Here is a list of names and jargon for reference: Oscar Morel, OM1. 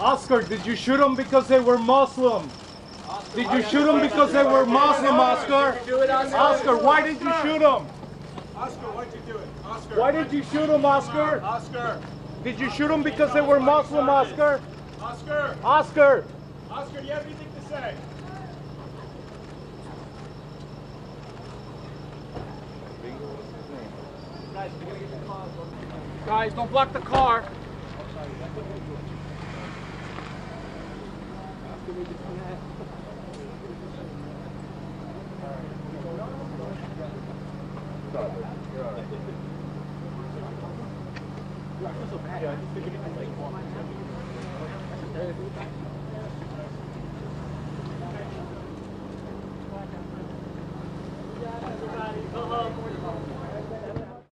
Oscar, did you shoot them because they were Muslim? Oscar, did you shoot them because they were Muslim, Oscar? Oscar, why did you shoot them? Oscar, why did you do it? Oscar, why did you shoot them, Oscar? Oscar, did you shoot them because they were Muslim, Oscar? Oscar, Oscar, Oscar, you have anything to say? Guys, we're gonna get the car. Guys, don't block the car. I feel so bad. I just figured it was like